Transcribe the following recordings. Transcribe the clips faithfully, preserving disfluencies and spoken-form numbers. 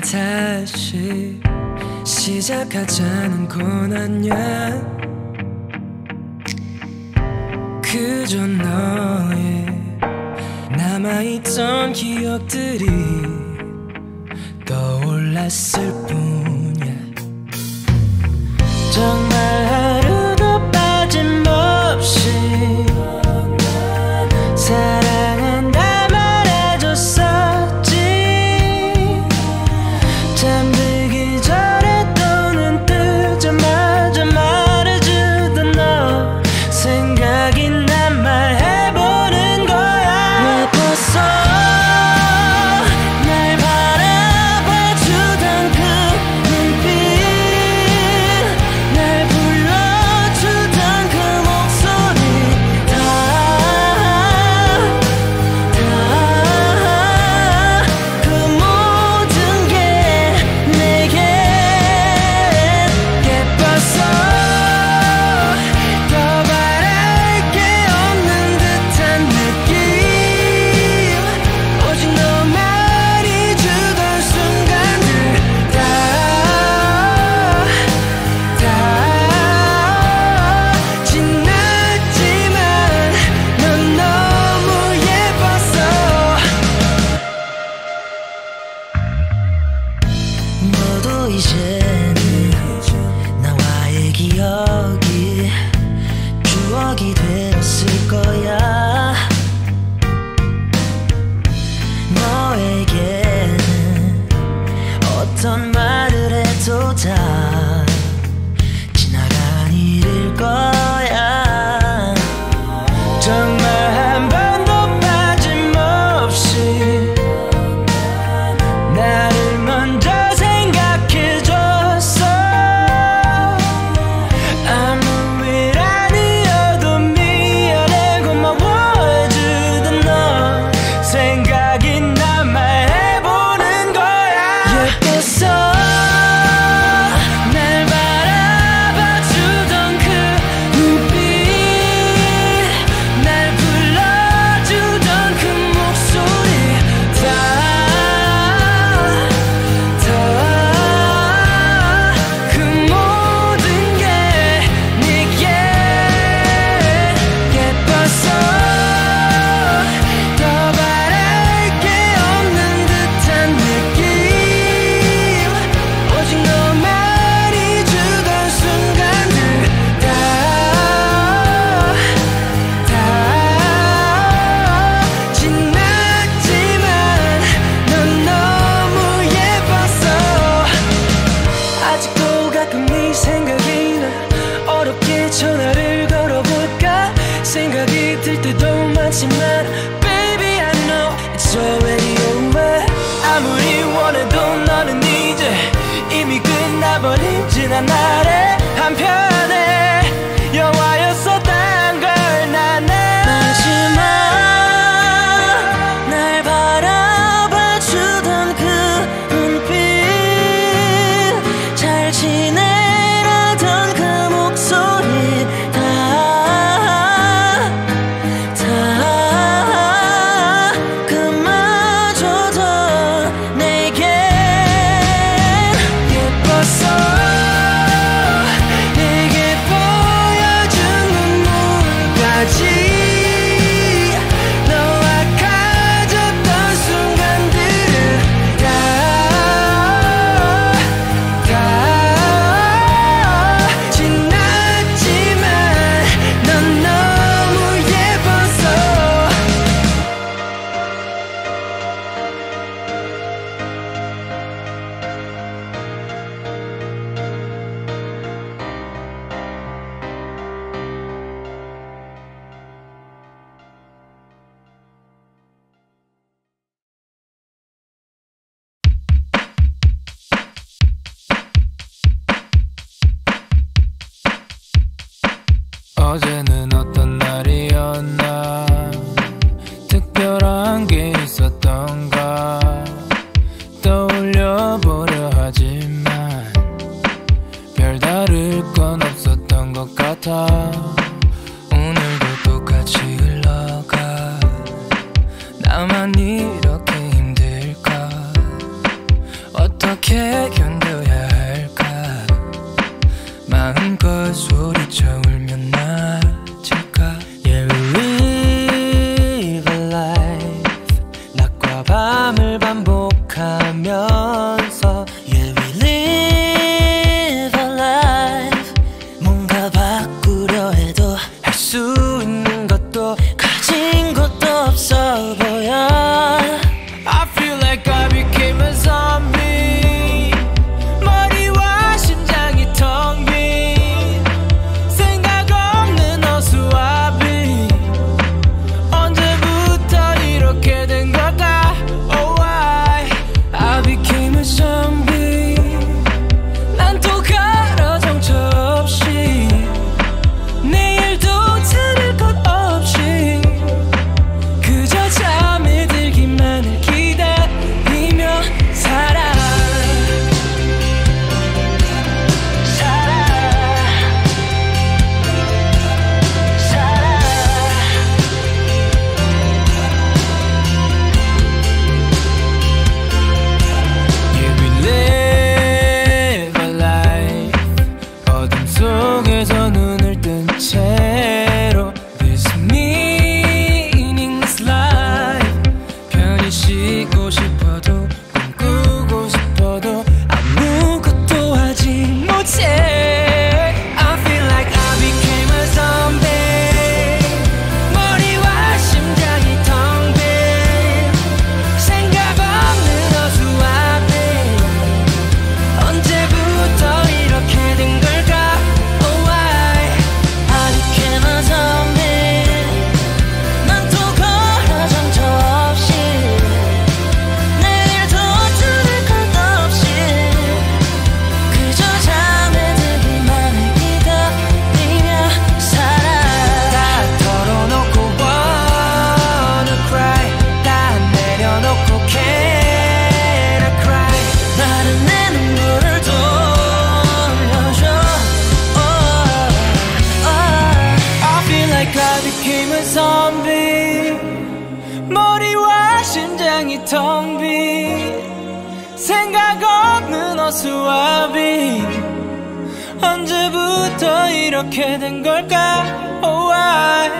날 다시 시작하자는 건 아냐. 그저 너의 남아있던 기억들이 떠올랐을 뿐이야. 정말 하루도 빠짐없이 사랑한다 말해줬었지. 잠들기 전에 또 눈 뜨자마자 말해주던 너 생각이 난 말해보는 거야. 왜 벌써 이제는 나와의 기억이 추억이 되었을 거야. 너에게는 어떤 말을 해도 다 지나간 일일 거야. 정말 한 번도 빠짐없이 나를 먼저 전화를 걸어볼까 생각이 들 때도 많지만 Baby I know it's already over. 아무리 원해도 너는 이제 이미 끝나버린 지난 날의 한편의 영화였었단 걸 난 알아. 마지막 날 바라봐주던 그 눈빛 잘 지내 어제는 어떤 날이었나. 특별한 게 있었던가. 떠올려보려 하지만 별다를 건 없었던 것 같아. 오늘도 똑같이 흘러가. 나만 이렇게 힘들까. 어떻게 마음껏 소리쳐 울면 나아질까. Yeah, we live a life. 낮과 밤을 반복하면서 Yeah, we live a life. 뭔가 바꾸려 해도 할 수 있는 것도 가진 것도 없어 보여. I feel like I became a zombie. became a zombie. 머리와 심장이 텅 빈 생각 없는 어수와 빈 언제부터 이렇게 된 걸까. Oh why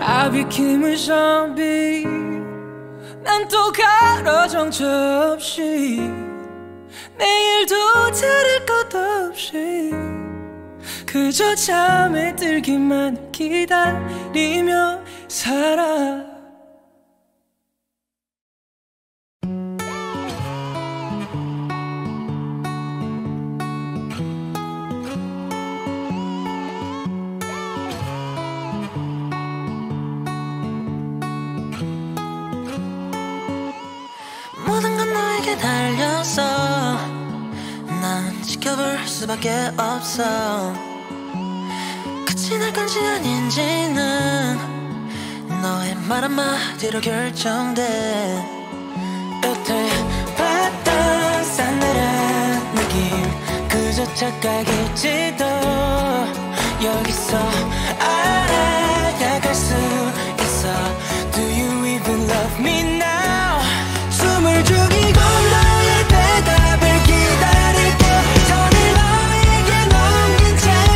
I became a zombie. 난 또 가로 정처 없이 내일도 자랄 것 없이 그저 잠에 들기만 기다리며 살아. 모든 건 너에게 달렸어. 난 지켜볼 수밖에 없어. 지날 건지 아닌지는 너의 말 한마디로 결정돼. 여태 봤던 싸늘한 느낌 그저 착각일지도. 여기서 알아야 갈 수 있어. Do you even love me now. 숨을 죽이고 너의 대답을 기다릴게. 전일 너에게 넘긴 채로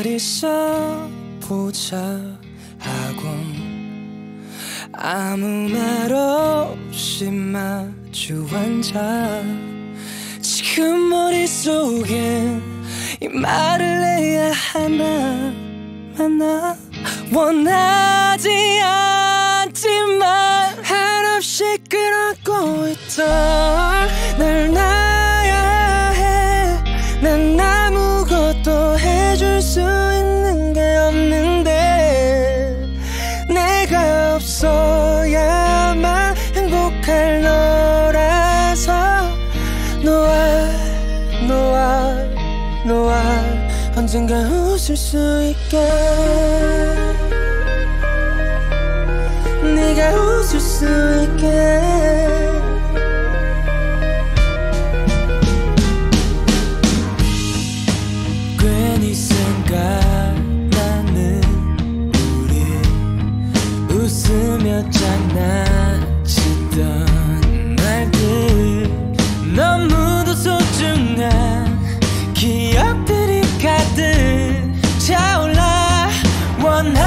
잘 있어 보자 하고 아무 말 없이 마주 앉아. 지금 머릿속엔 이 말을 해야 하나 마나 원하지 않지만 한없이 끌어안고 있던 널 놔야 해. 난 아무것도 해줄 수 있는 게 없는데 내가 없어야만 행복할 너라서 너와 너와 너와 언젠가 웃을 수 있게 네가 웃을 수 있게. 괜히 생각나는 우리 웃으며 장난치던 날들 너무도 소중한 기억들이 가득 차올라. 원하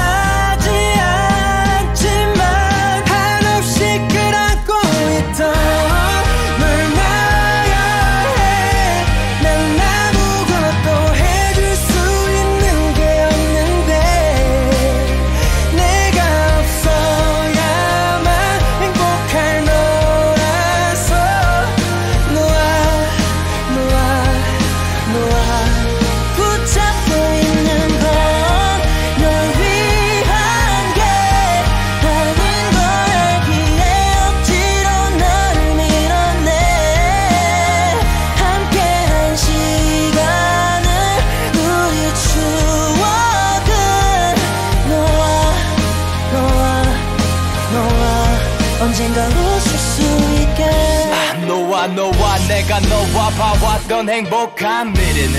언젠가 웃을 수 있게. 아, 너와 너와 내가 너와 봐왔던 행복한 미래는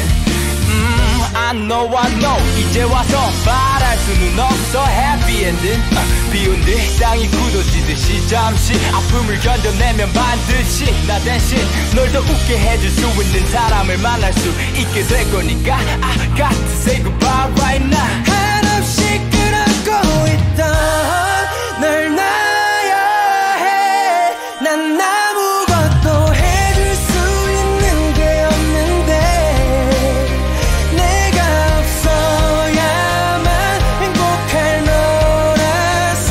음, 아, 너와 너 이제 와서 말할 수는 없어. Happy ending. 아, 비운 뒤 땅이 굳어지듯이 잠시 아픔을 견뎌내면 반드시 나 대신 널 더 웃게 해줄 수 있는 사람을 만날 수 있게 될 거니까. I got to say goodbye right now. 한없이 끌어안고 있던 널 나 난 아무것도 해줄 수 있는 게 없는데 내가 없어야만 행복할 너라서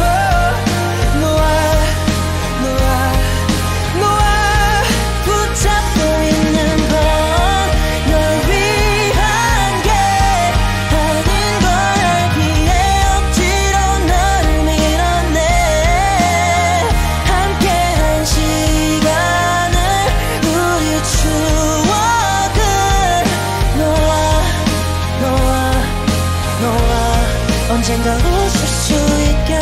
너와 너와 너와 붙잡고 있는 건 널 위한 게 모든 걸 알기에 억지로 너를 밀어내. 함께 언젠가 웃을 수 있게.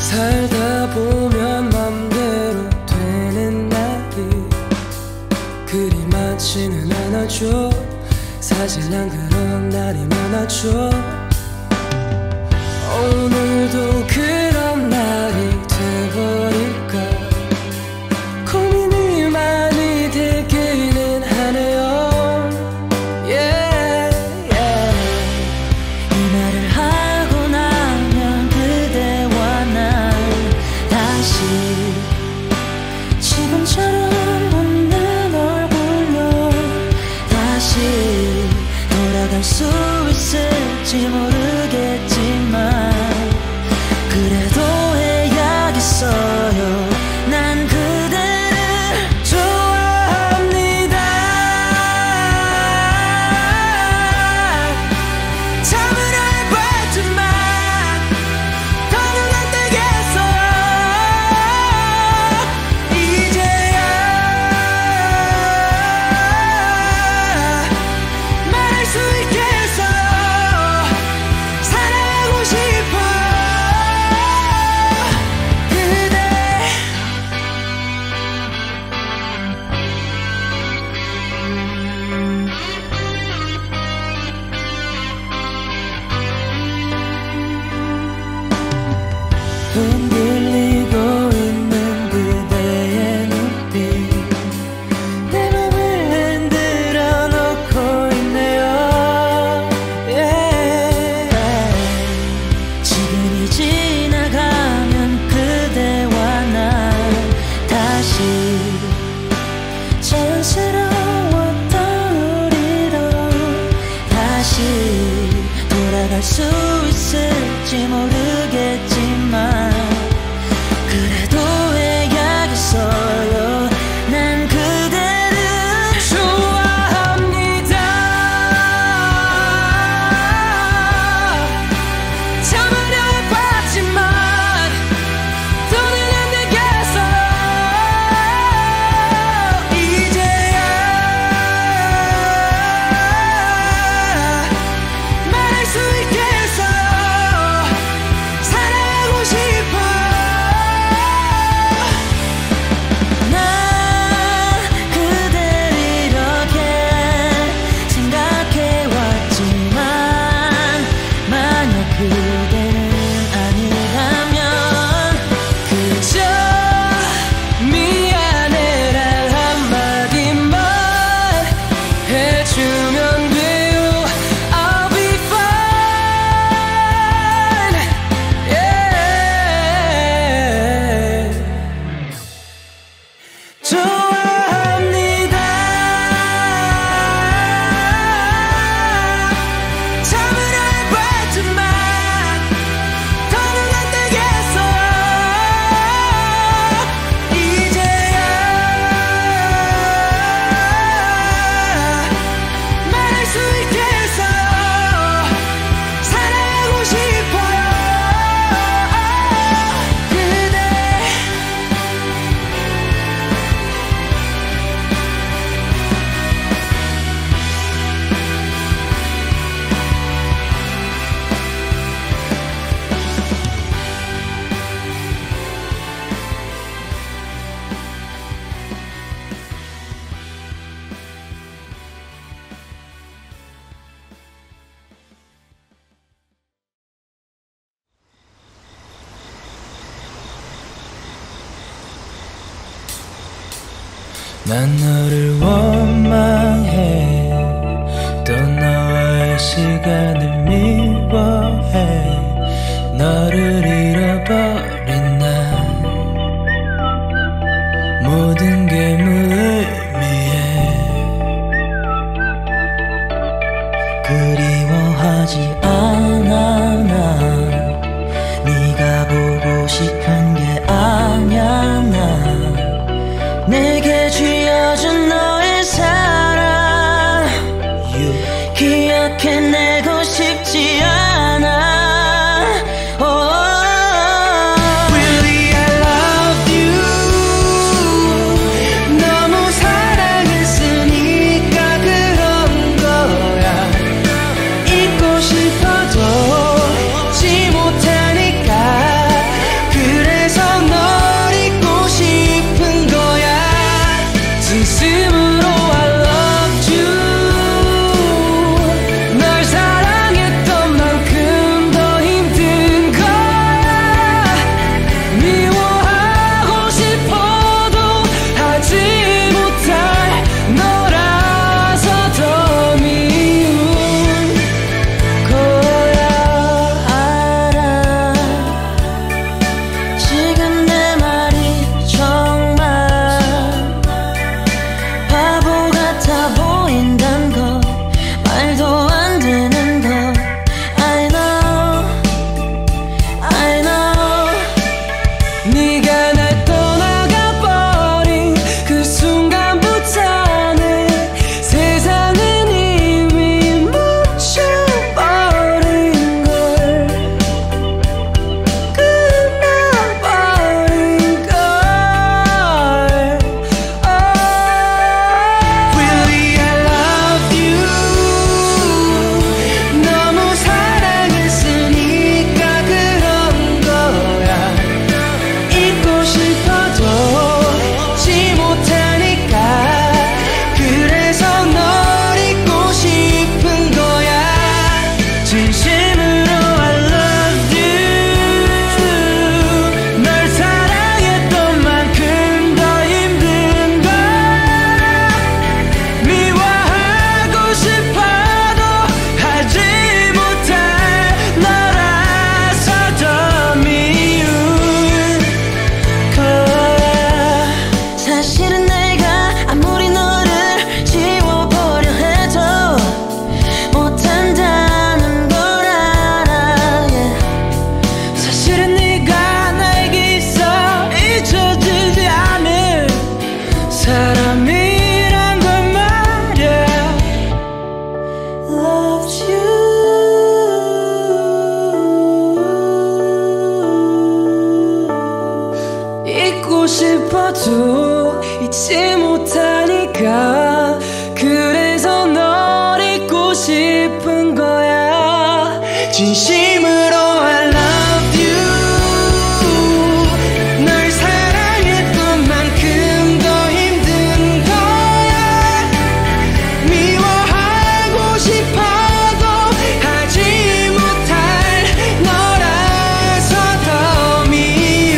살다 보면 맘대로 되는 날이 그리 많지는 않아죠. 사실 난 그런 날이 많아죠. 오늘도 그런 날이 돼버릴까 고민이 많이 되기는 하네요. yeah, yeah. 이 말을 하고 나면 그대와 난 다시 지금처럼 돌아갈 수 있을지 모르겠지만 그래도 해야겠어요. 난 그대를 좋아합니다. 참으려 해봤지만 더는 안 되겠어요. 이제야 수 있겠어요. 난 너를 원망해, 또 너와의 시간을 미워해. 너를 잃어버린 난 모든 게 무의미해. 그리워하지 않아 난 네가 보고 싶은 게 아냐. 난 내게 쥐어준 너의 사랑 you. 기억해내고 싶지 않아. 잊고 싶어도 잊지 못하니까 그래서 널 잊고 싶은 거야. 진심으로 I love you. 널 사랑했던 만큼 더 힘든 거야. 미워하고 싶어도 하지 못할 너라서 더 미운.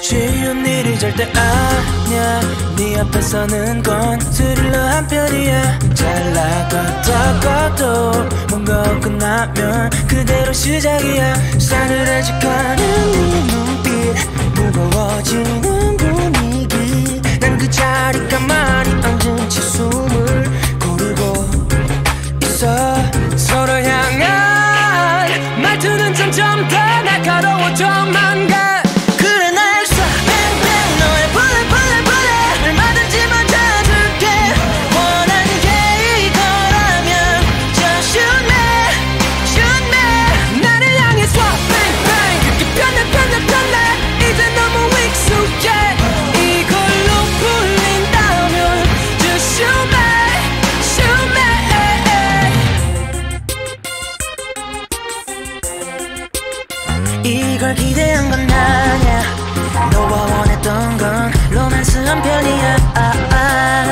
쉬운 일이 절대 아냐. 네 앞에서는 건 스릴러 한 편이야. 잘 나갔다가도 뭔가 끝나면 그대로 시작이야. 싸늘해지가는 네 눈빛, 무거워지는 분위기. 난 그 자리 가만히 앉은 채 숨을 고르고 있어. 서로 향한 말투는 점점 더 날카로워져만 가. 이걸 기대한 건 아냐. 너와 원했던 건 로맨스 한 편이야. 아, 아.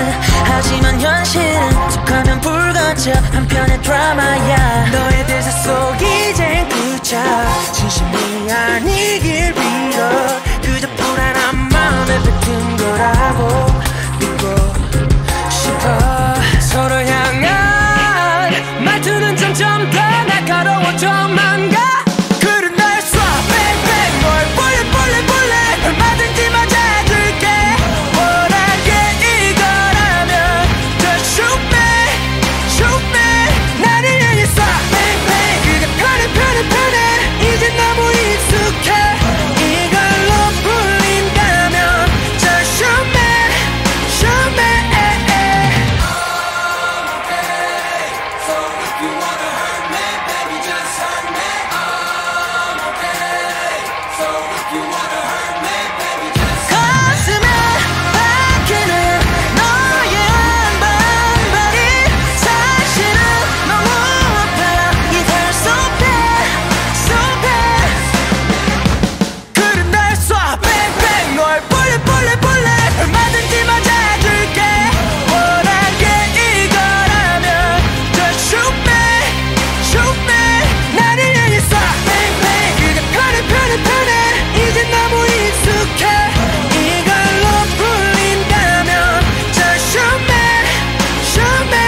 하지만 현실은 툭하면 불같이 그저 한편의 드라마야. 너의 대사 속 이젠 그저 진심이 아니길 빌어. 그저 불안한 마음을 뱉은 거라고 믿고 싶어. 서로 향한 말투는 점점 더 날카로워져만 가. 그런 날 쏴 뱅뱅 뭘 볼래 볼래 볼래 얼마든지 맞아줄게. 원한 게 이거라면 just shoot me shoot me 나를 향해 쏴 뱅뱅. 그게 편해 편해 편해 이제 너무 익숙해. 이걸로 불린다면 just shoot me shoot me.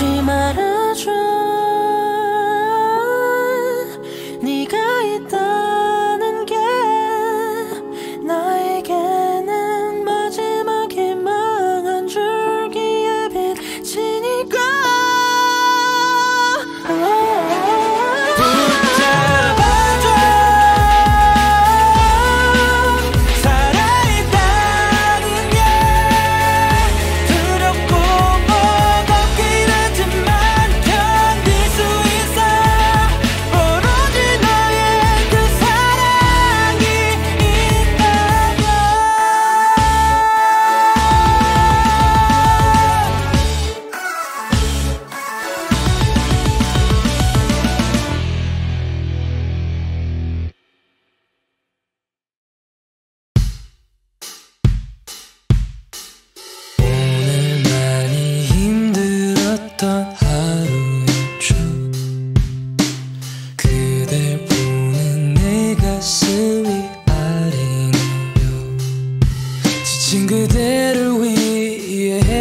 하지 마라.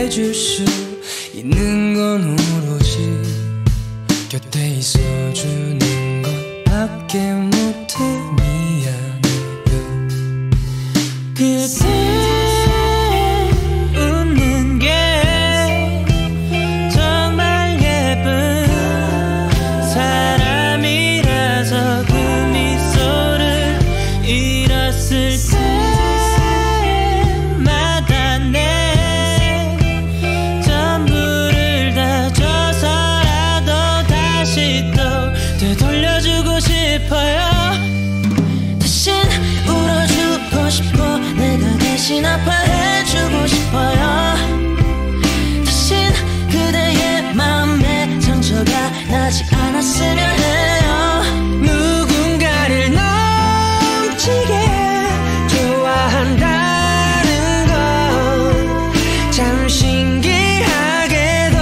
해줄 수 있는 건 오로지 곁에 있어주는 것밖에 못해. 미안해요 그대. 아파해주고 싶어요. 대신 그대의 마음에 상처가 나지 않았으면 해요. 누군가를 넘치게 좋아한다는 건 참 신기하게도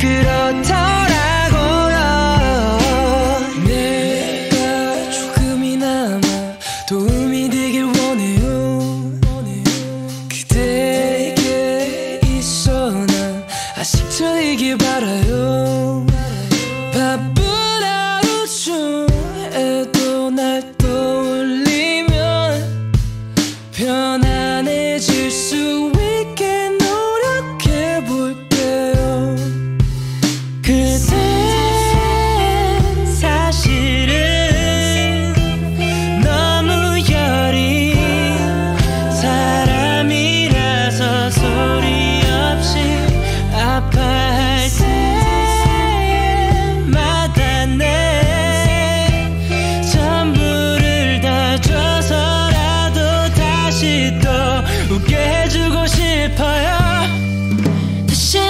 그렇더라고요. 내가 조금이나마 도움이 되길 원해요. 아직 저이길 바라요. 바쁜 하루 중에도 날 떠올리면 편안해질 수 있게 노력해볼게요. 그대 웃게 해주고 싶어요. 대신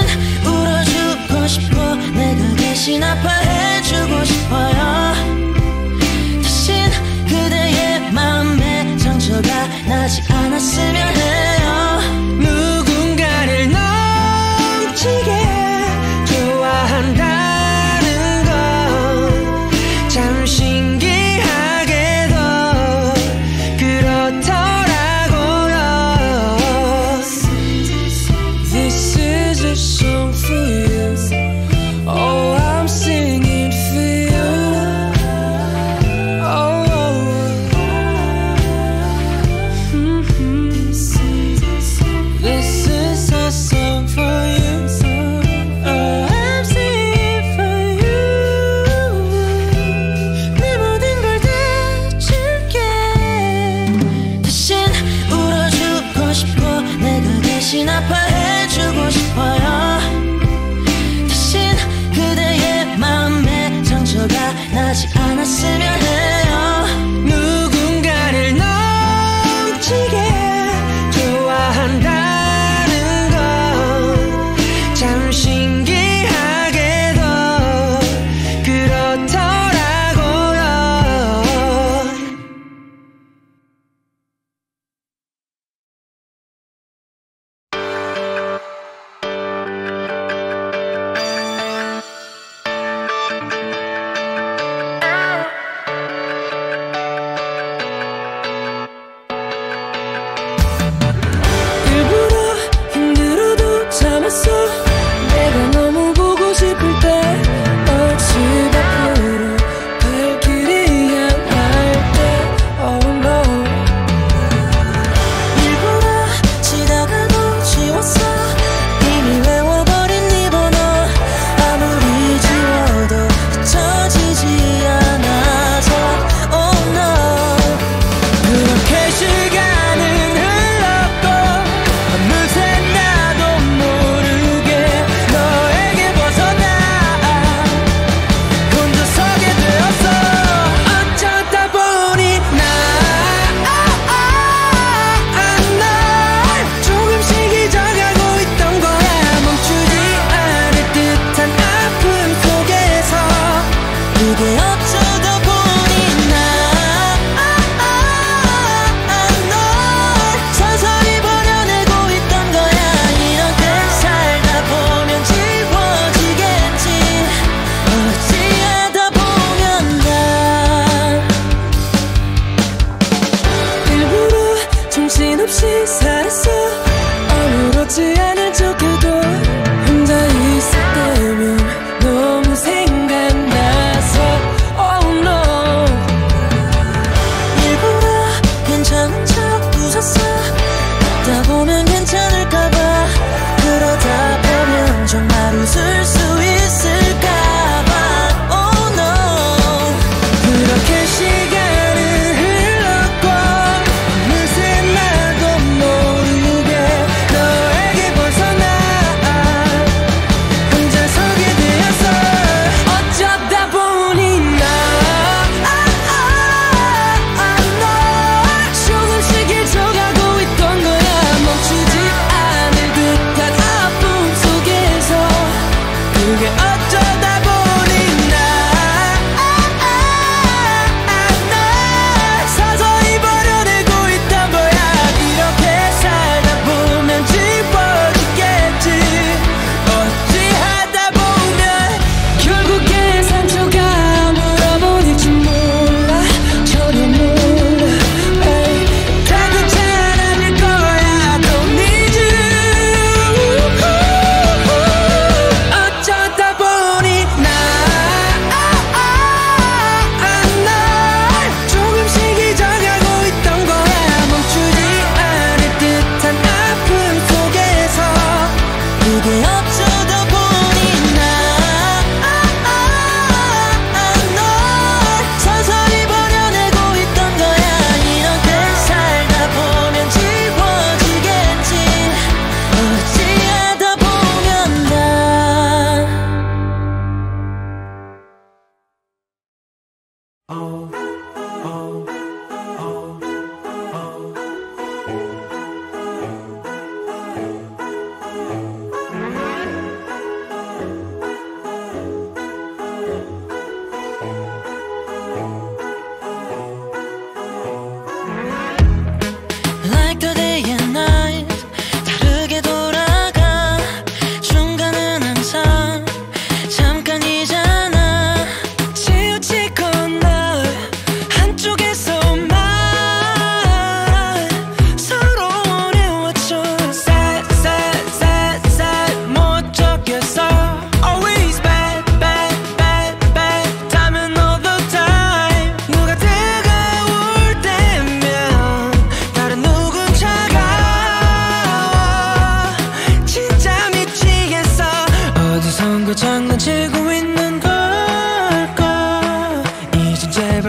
울어주고 싶어. 내가 대신 아파해주고 싶어요. 대신 그대의 마음에 상처가 나지 않았으면 해요. 누군가를 넘치게 좋아한다는 건 참 신기하게도 그렇다. 대신 아파해주고 싶어요. 대신 그대의 마음에 상처가 나지 않았으면 해요. 누군가를 넘치게 좋아한다는 건 참 신기하게도 그렇더라고요. you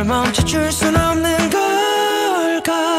멈춰줄 순 없는 걸까?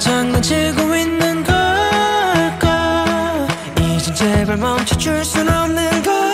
장난치고 있는 걸까? 이젠 제발 멈춰줄 순 없는 걸까?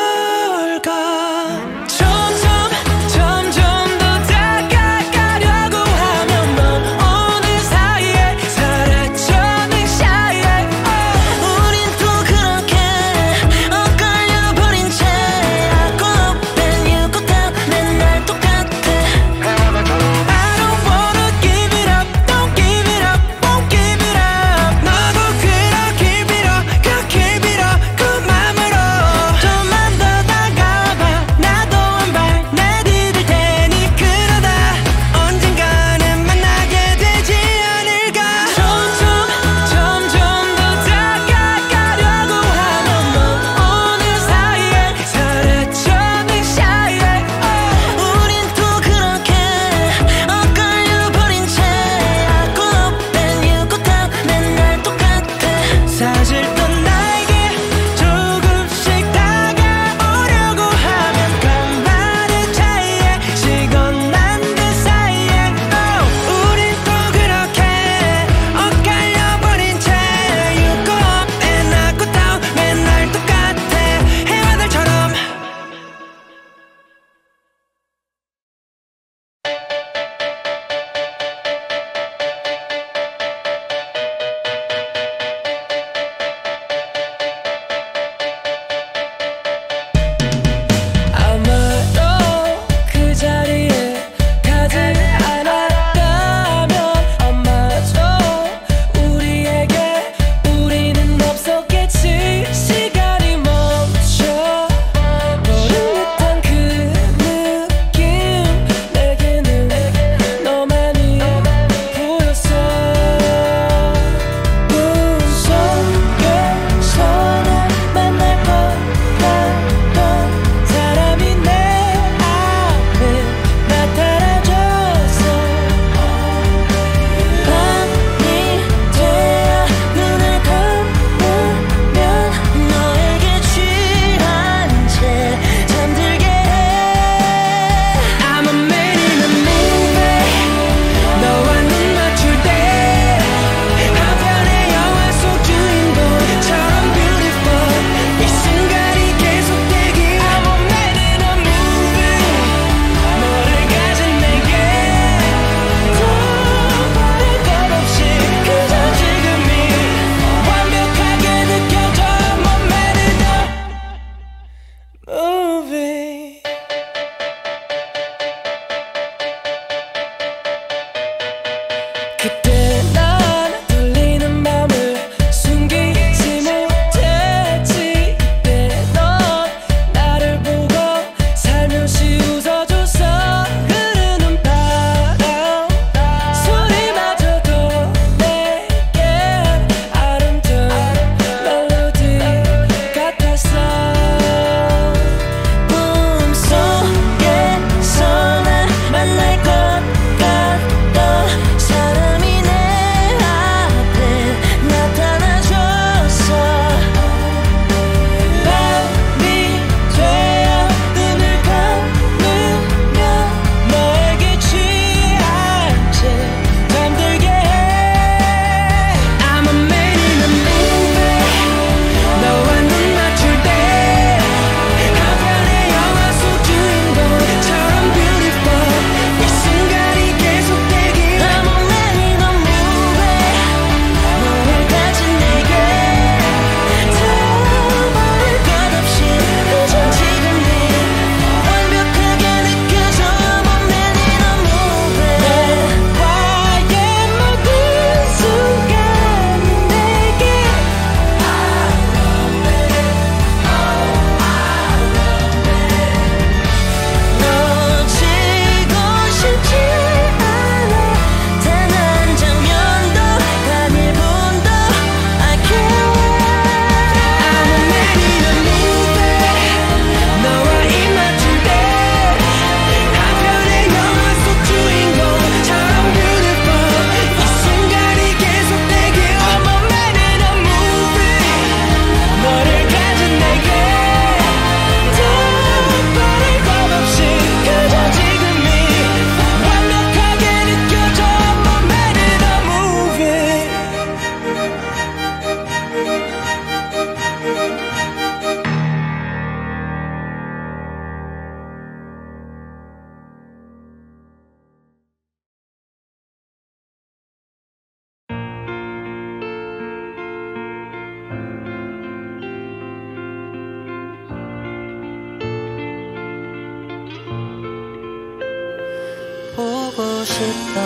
보고 싶다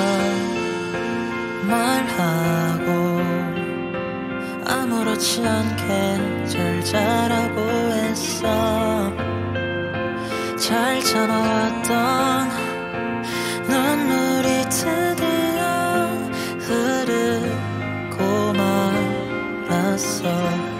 말하고 아무렇지 않게 잘 자라고 했어. 잘 참아왔던 눈물이 드디어 흐르고 말았어.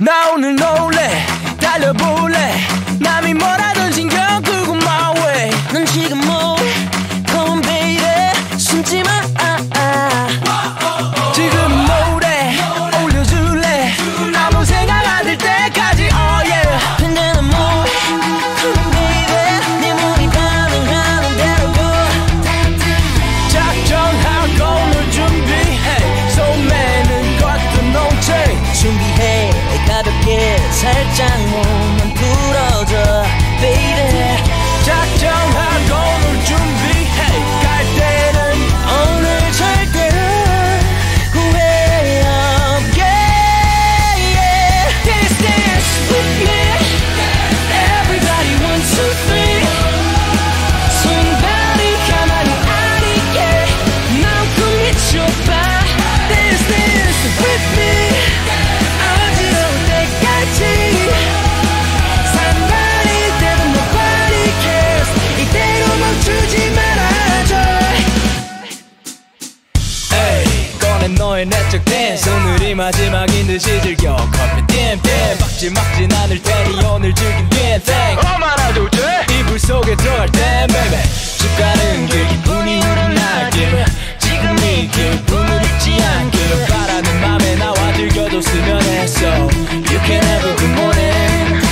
나 오늘 놀래 달려볼래 남이 뭐라든 신경 끄고 my way. 넌 지금 뭐해 Come on baby 숨지마 아, 아. 어, 어, 어. 지금 노래, 노래 올려줄래 줄래. 아무 생각 안 들 때까지 oh yeah. 근데 넌 뭐해 Come on baby 내 몸이 반응하는 대로 작정하고 널 준비해 소매는 것도 놓지 준비해 가볍게 살짝 몸만 풀어줘 baby 작정하고 널 준비해 갈 때는 오늘 절대 후회 없게 yeah. Dance dance with me everybody one two three 손발이 가만히 아니게 난 꿈이 좁아 Dance dance with me 너의 내적 댄스 오늘이 마지막인 듯이 즐겨 커피 띵띵 막지막진 않을 테니 오늘 즐긴 띵띵 얼마나 좋지 이불 속에 들어갈 땐 baby 집 가는 길 기분이 우러나길 지금 이 기분을 잊지 않길 바라는 맘에 나와 즐겨줬으면 했어 You can have a good morning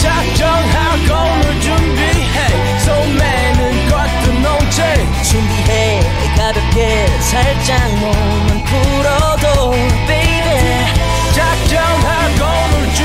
작정하고 오늘 준비해 소매는 것도 놓지 준비해 가볍게 살짝 몸은 풀어도 baby 작정하고 놀 줄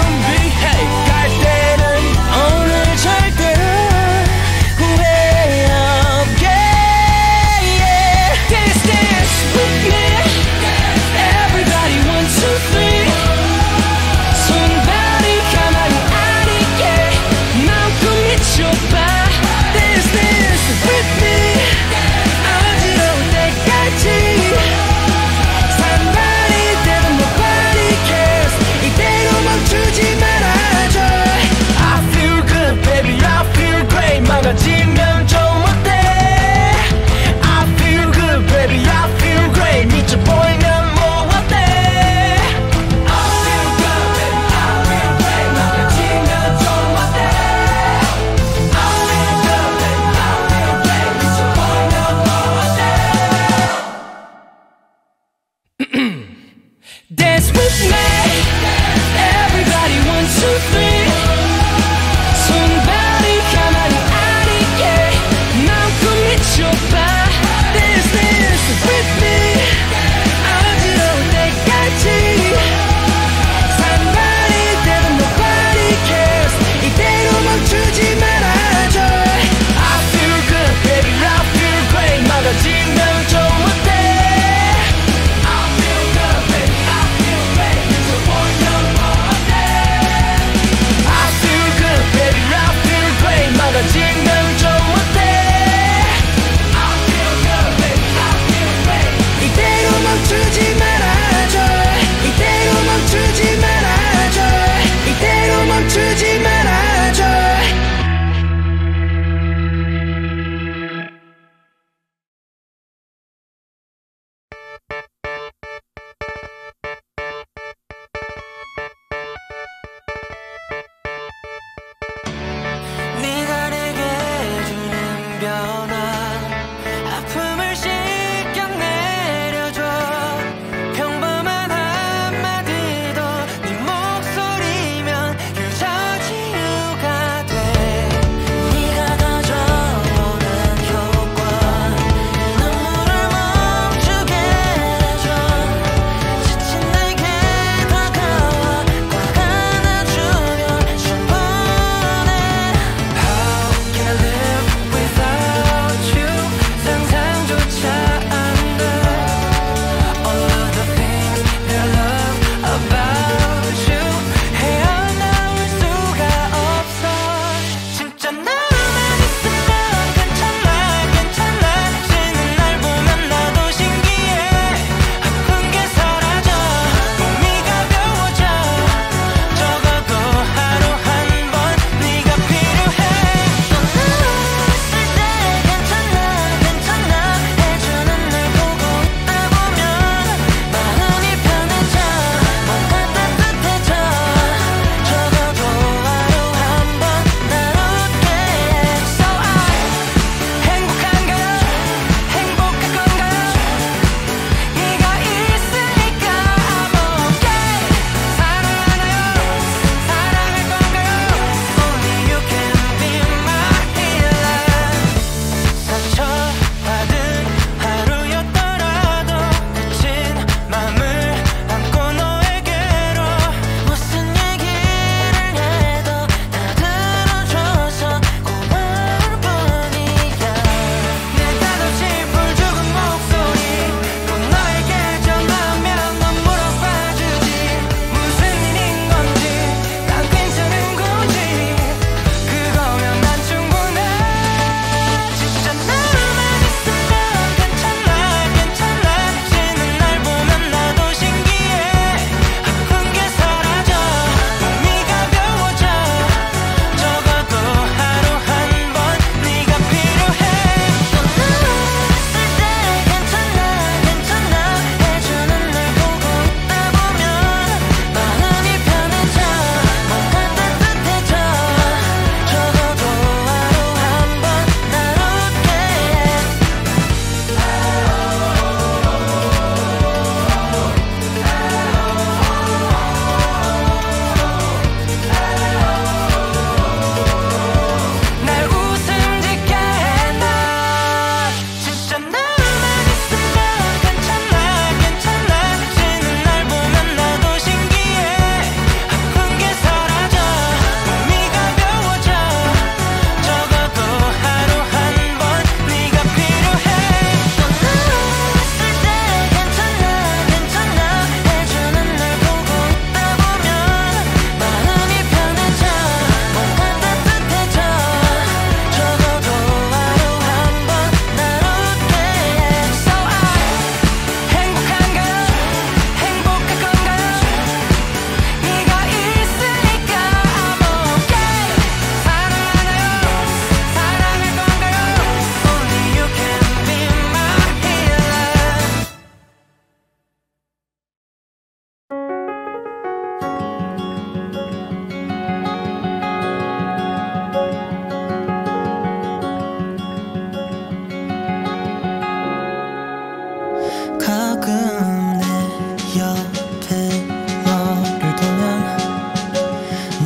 너를 보면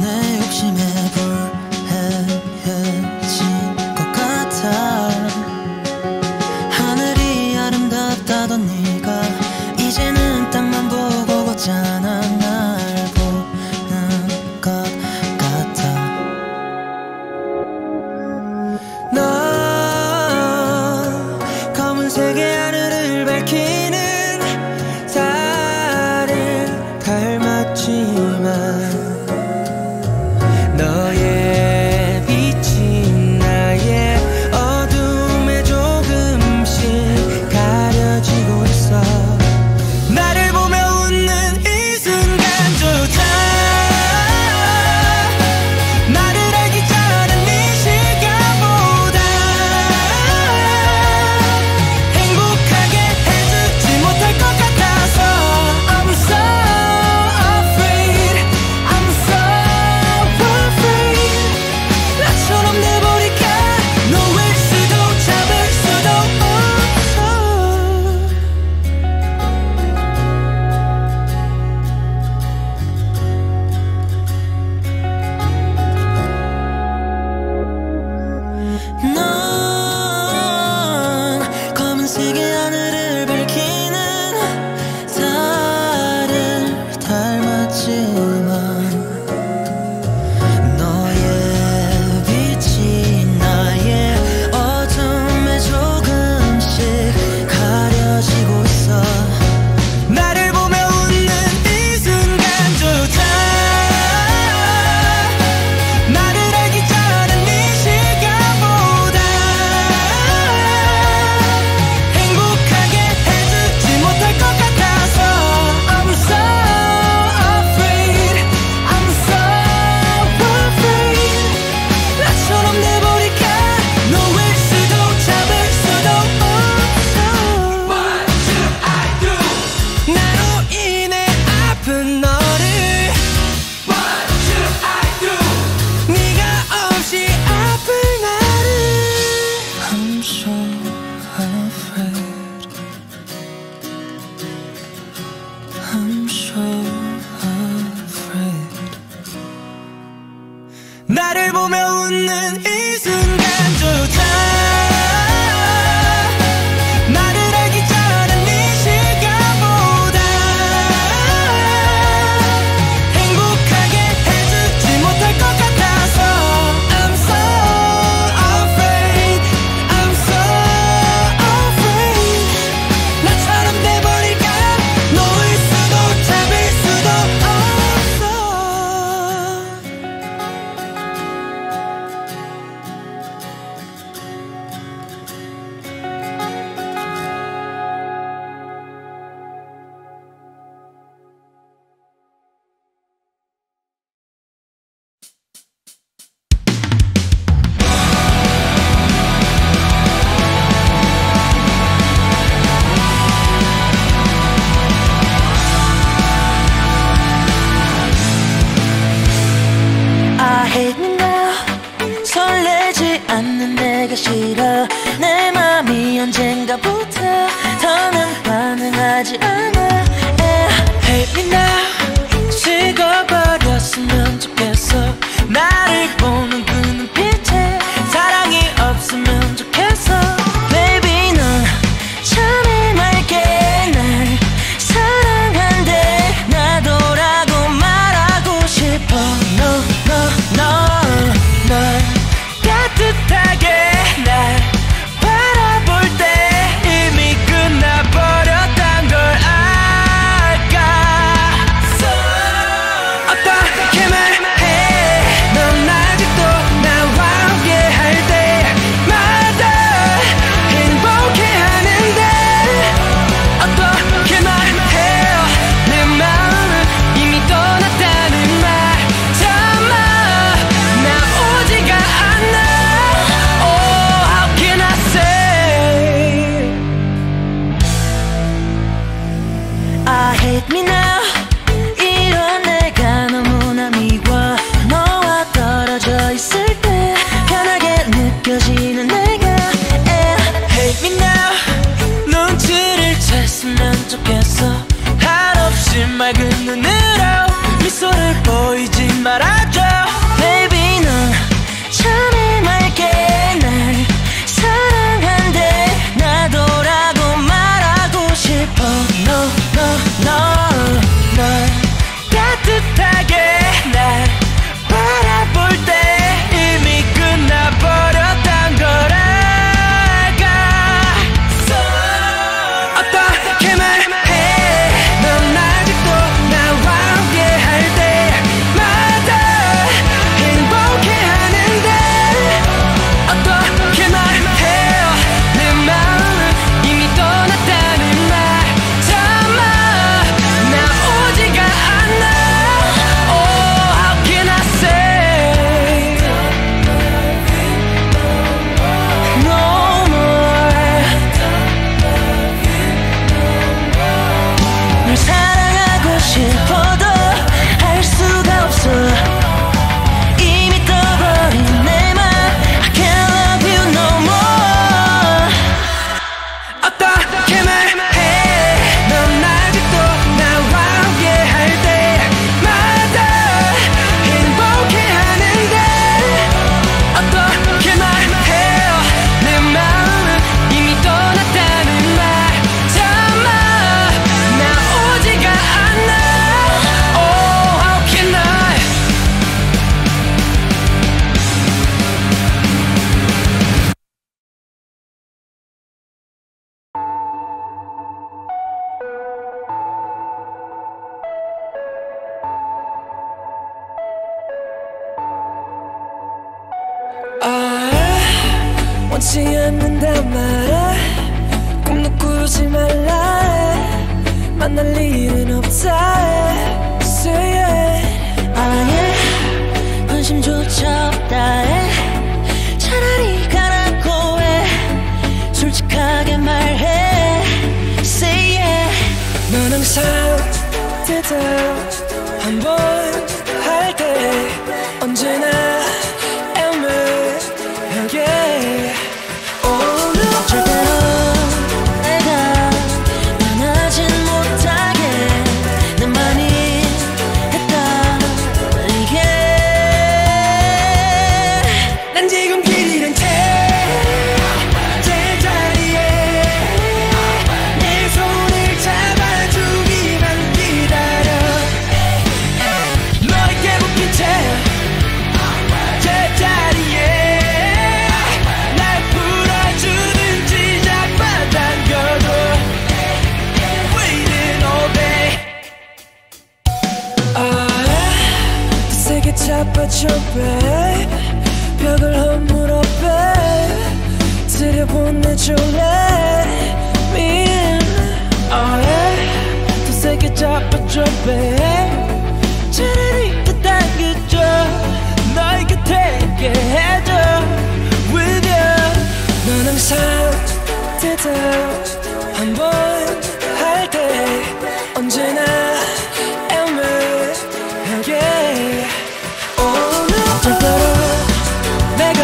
내 욕심에 불해진 것 같아. 하늘이 아름답다던 네가 이제는 땅만 보고 걷잖아. 날 보는 것 같아. 넌 검은색의 하늘을 밝힌 너의 빛이 나의 어둠에 조금씩 가려지고 있어. 나를 보며 웃는 이 순간조차 나를 알기 전에 네 시간보다 행복하게 해주지 못할 것 같아서 I'm sorry. I'm so afraid. 나를 보며 웃는 이 순간조차 않는 내가 싫어. 내 맘이 언젠가부터 더는 반응하지 않아. Yeah. Hate me now. 식어버렸으면 좋겠어. 나를 보는 그 눈빛에 사랑이 없으면 좋겠어. Baby 넌 처음 알게 날 사랑한대. 나도라고 말하고 싶어. No no no. 날 따뜻하게 날 눈으로 미소를 보이지 말아줘. Baby 넌 처음 알게 날 사랑한대. 나도라고 말하고 싶어. No no no. 널 따뜻하게 날 바라볼 때 이미 끝나버렸단 걸 알아. So 어떻게 말해. 넌 아직도 나와 함께 할 때마다 행복해하는데 어떻게 말해. 내 마음은 이미 떠났다는 말 참아. 나오지가 않아. Oh how can I say no more. 널 사랑하고 싶어도 할 수가 없어. 이미 떠버린 내 맘 I can't love you no more. 어떻게 말해. 넌 아직도 나와 함께 할 때마다 행복해하는데 어떻게 말해. 내 마음은 이미 떠났다는 말 참아. 나오지가 않아. Oh how can I. 아, 원치 않는단 말해. 꿈도 꾸지 말라 해. 만날 일은 없다 해. Say it. 아예 관심조차 없다 해. 차라리 가라고 해. 솔직하게 말해. Say it. 넌 항상 대답 한번 할 때 언제나 애매하게 오르고 절대로 내가 변하진 못하게 내 맘이 헷갈리게. 난 지금 길이란 제자리에 내 손을 잡아주기만 기다려. 너에게 묶인 채 제자리에 날 풀어주는 지적받은 거도 waiting all day. 아, 세게 잡아줘 babe. 벽을 허물어 babe. 들여보내줄래 mean. 아, 더 세게 잡아줘 babe. 차라리 그당겨줘. 너의 곁에 있게 해줘 with you. 넌 항상 대답 한번 할 때 언제나 애매하게 오르고 절대로 내가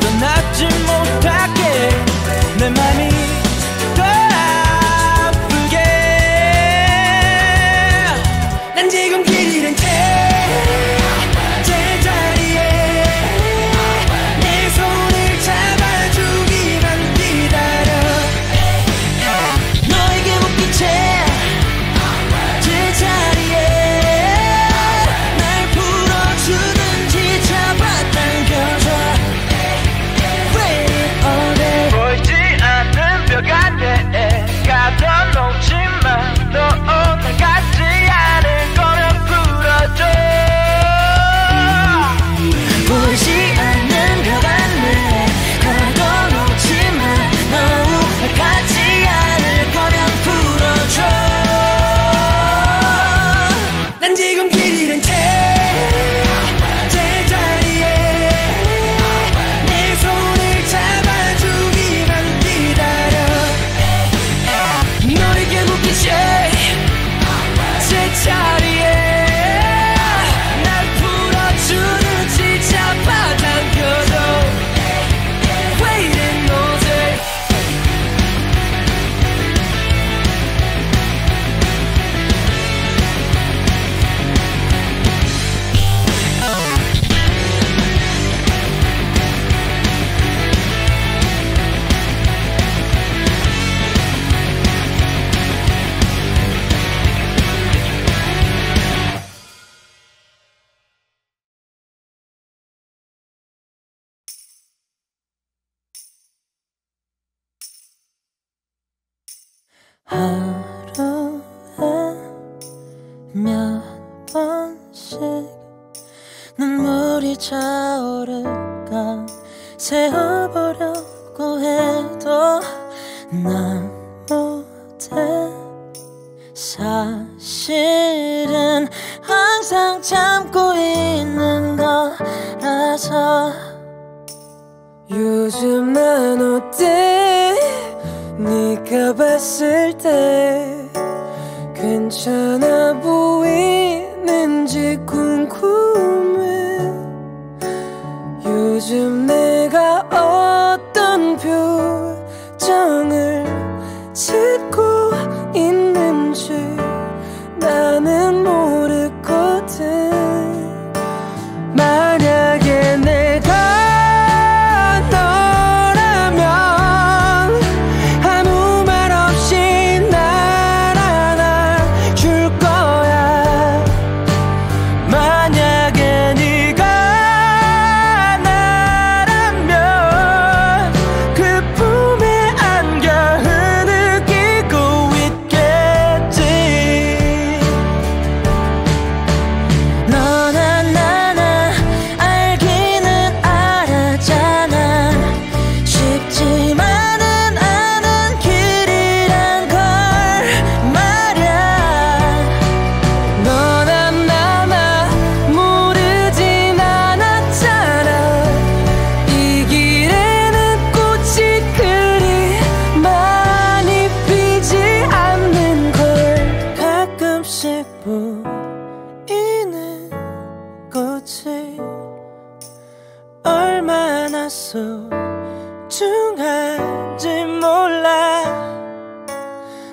떠나지 못하게 내 맘이 더 아프게. 난 지금 길 잃은 채 제자리에 내 손을 잡아주기만 기다려. 너에게 묶인 채 제자리에 날 풀어주는지 잡아당겨줘 waiting all day. 보이지 않는 벽 안에 가둬놓지만 너 오늘 같지 않을 거면 풀어줘. 보이지 않는 벽 안에 가둬놓지만 너무 같지 않을 거면 풀어줘. 난 지금 길 잃은 채 제자리에 내 손을 잡아주기만 기다려. 너에게 묶인 채 제자리에 날 풀어주는 지쳐 바닥겨도 waiting all day. 하루에 몇 번씩 눈물이 차오를까 세어보려고 해도 난 못해. 사실은 항상 참고 있는 거라서. 요즘 난 어때? 네가 봤을 때 괜찮아 보이는지 궁금해. 요즘 내가 어떤 표정을 짓고 있는지 나는 모르거든. 만약에 내가 보이는 꽃이 얼마나 소중한지 몰라.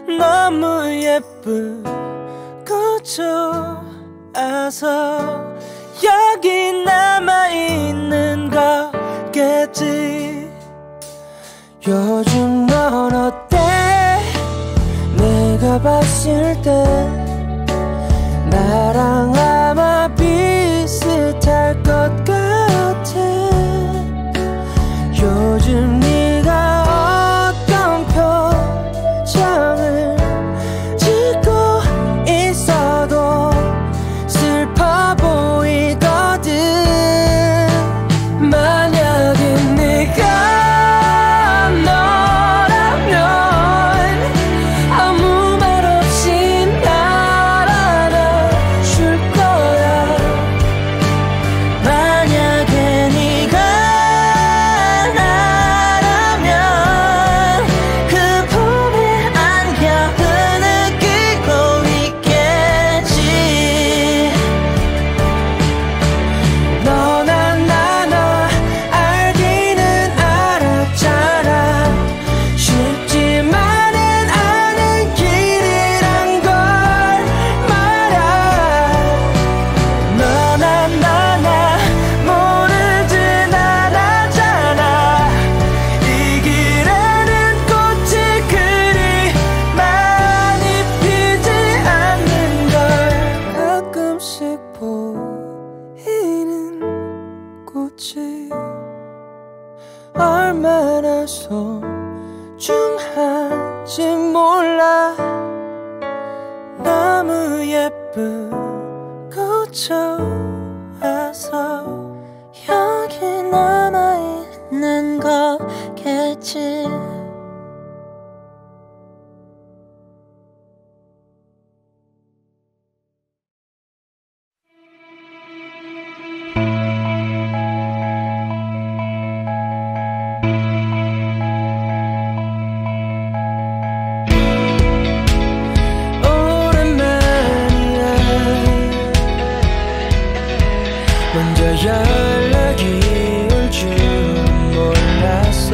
너무 예쁘고 좋아서 여기 남아있는 거겠지. 요즘 넌 어때? 내가 봤을 때 나랑 아마 비슷할 것 같아. 요즘 네가 어떤 표정을 짓고 있어도 슬퍼 보이거든. 만약에 네가 얼마나 소중한지 몰라. 너무 예쁘고 좋아서 여기 남아있는 거겠지. 연락이 올 줄 몰랐어.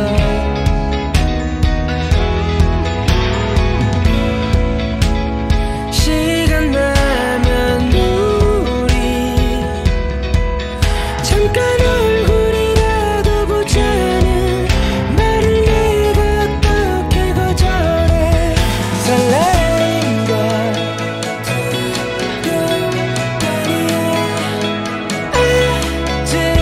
시간 나면 우리 잠깐 얼굴이라도 보자는 말을 내가 어떻게 거절해. 설레는 걸. Do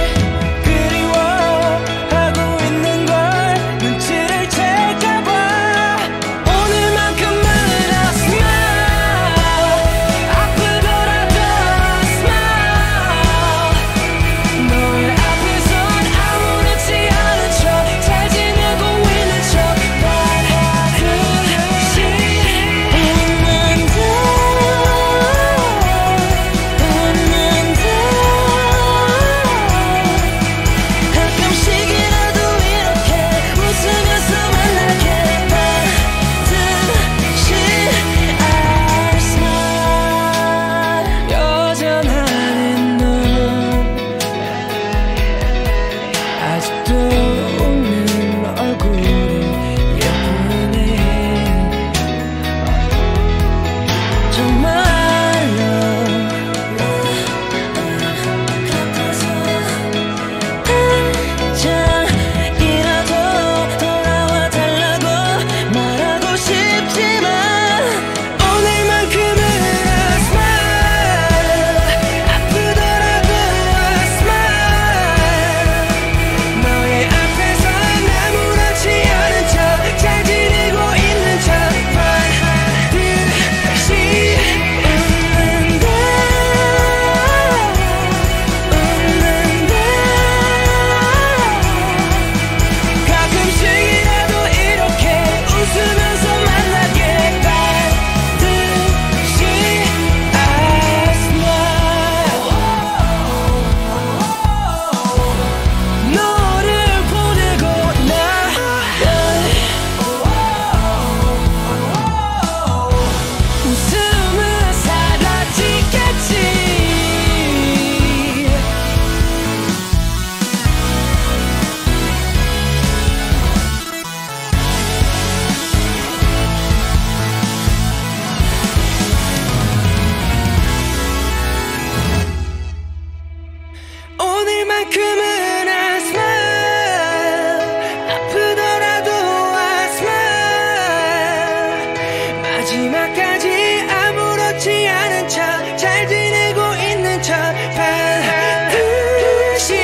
때만큼은 I smile. 아프더라도 I smile. 마지막까지 아무렇지 않은 척 잘 지내고 있는 척 반드시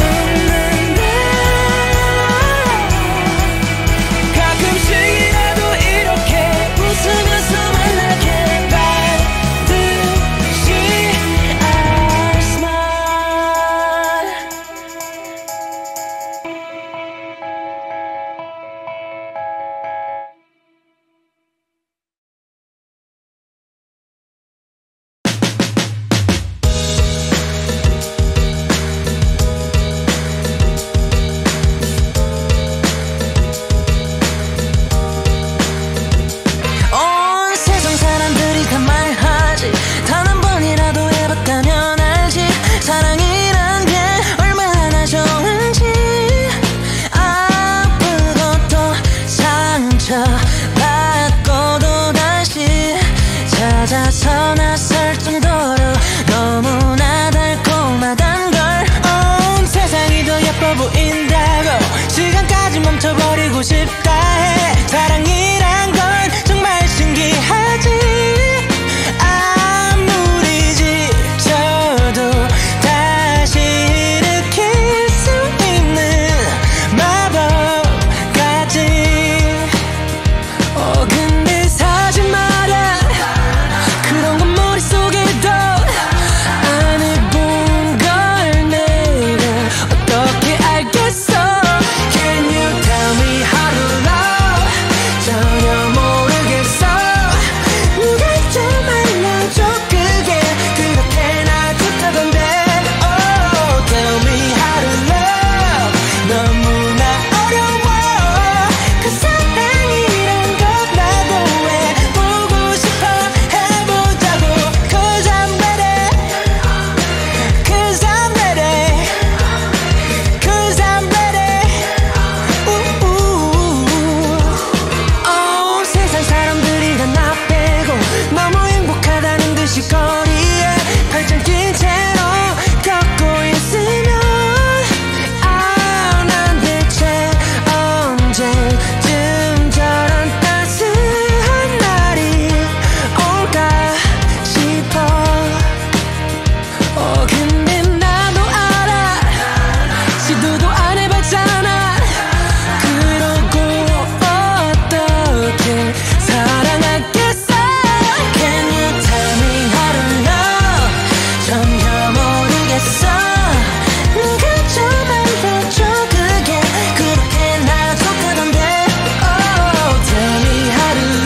웃는다 웃는다 가끔씩이라도 이렇게 웃으면서 만나게 반드시 I smile. 온 세상 사람들이 다 말하지 단 한 번이라도 해봤다면 알지 사랑이란 게 얼마나 좋은지 아프고 또 상처받고도 다시 찾아서 나설 정도로 너무나 달콤하단 걸 온 세상이 더 예뻐 보인다고 시간까지 멈춰버리고 싶다 해 사랑이란 건 정말 신기하지 아무리 지쳐도 다시 일으킬 수 있는 마법 같이 어 근데 사지 마라 그런 건 머릿속에 둬 안 해본 걸 내가 어떻게 알겠어 Can you tell me how to love 전혀 모르겠어 누가 좀 알려줘 그게 그렇게나 좋다던데 Oh tell me how to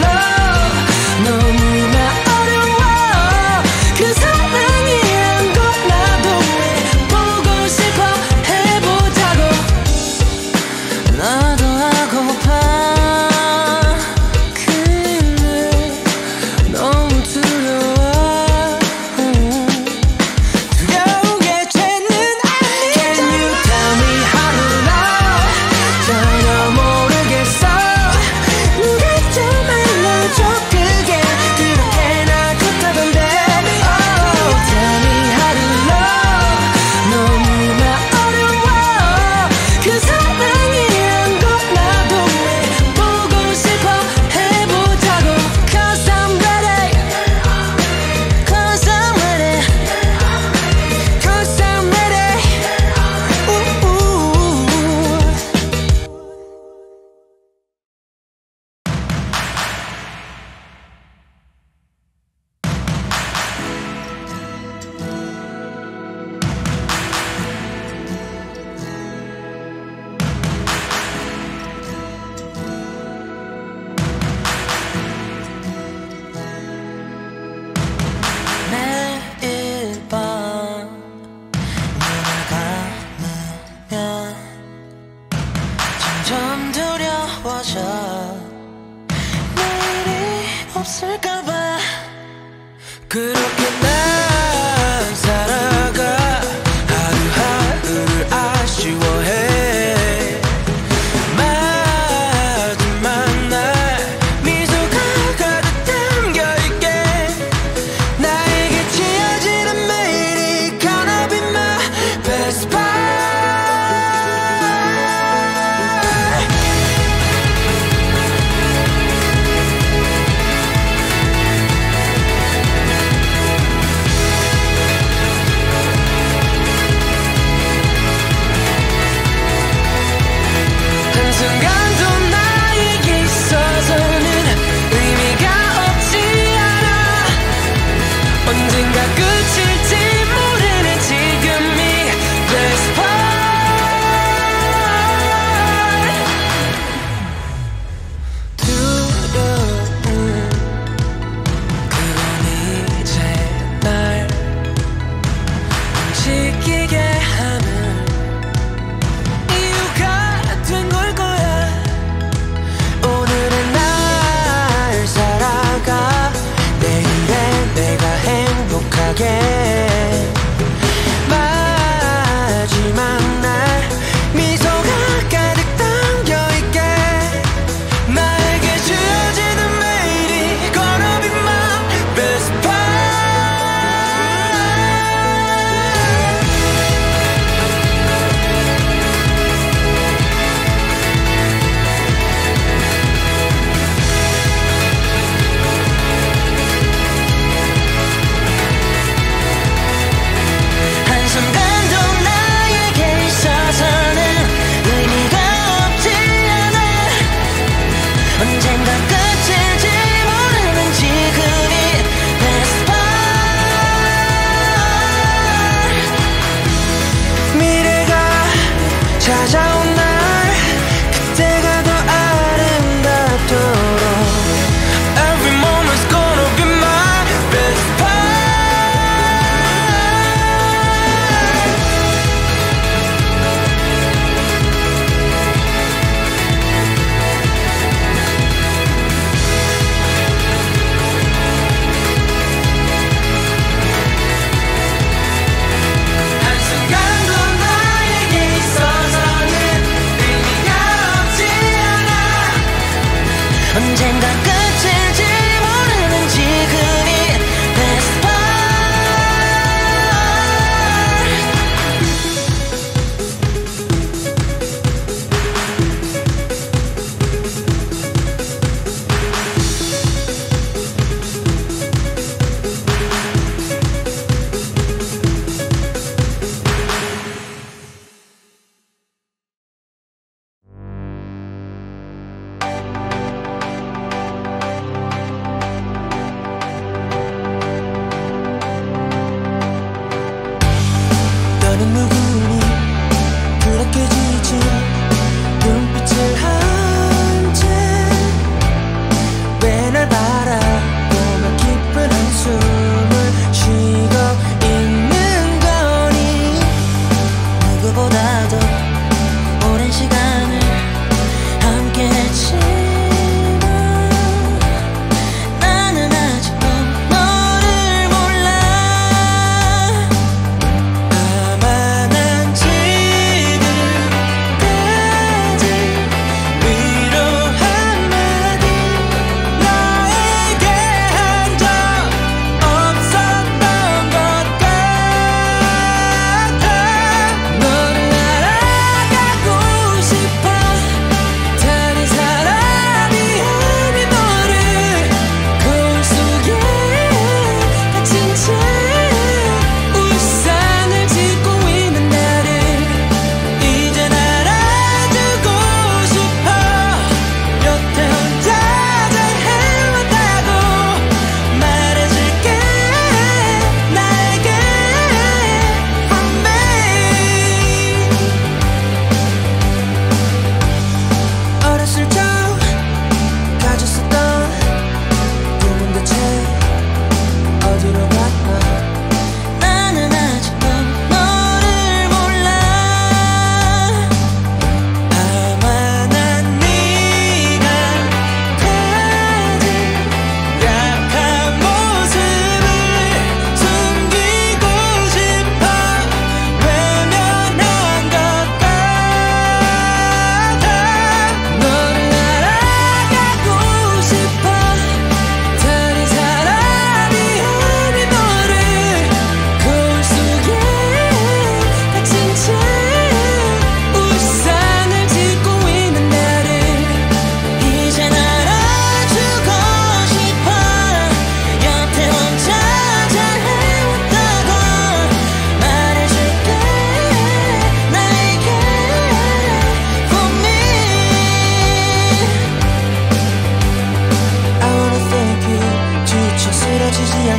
love 너무나 어려워 그 사랑이란 것 나도 해보고 싶어 해보자고 Cause I'm ready Cause I'm ready Cause I'm ready 우우. 온 세상 사람들이 다 나 빼고 너무 행복하다는 듯이 거리에 팔짱 낀 채로 걷고 있으면 아 난 대체 언제쯤 저런 따스한 날이 올까 싶어 어 근데 나도 알아 시도도 안 해봤잖아 그러고 어떻게 사랑하겠어 Can you tell me how to love 전혀 모르겠어 누가 좀 알려줘 그게 그렇게나 좋다던데 Oh tell me how to love 너무나 어려워 그 사랑이란 건 나도 해보고 싶어 해보자고 나도 하고파 근데 너무 두려워 두려우게 죄는 아니잖아 Can you tell me how to love 전혀 모르겠어 누가 좀 알려줘 그게 그렇게나 좋다던데 Oh tell me how to love 너무나 어려워 그 사랑이란 건 나도 해보고 싶어 해보자고 Cause I'm ready Cause I'm ready Cause I'm ready 우우. 매일 밤 눈을 감으면 점점 두려워져 내일이 없을까봐 그렇게 난 살아가 하루하루를 아쉬워해 마지막 날 미소가 가득 담겨있게 나에게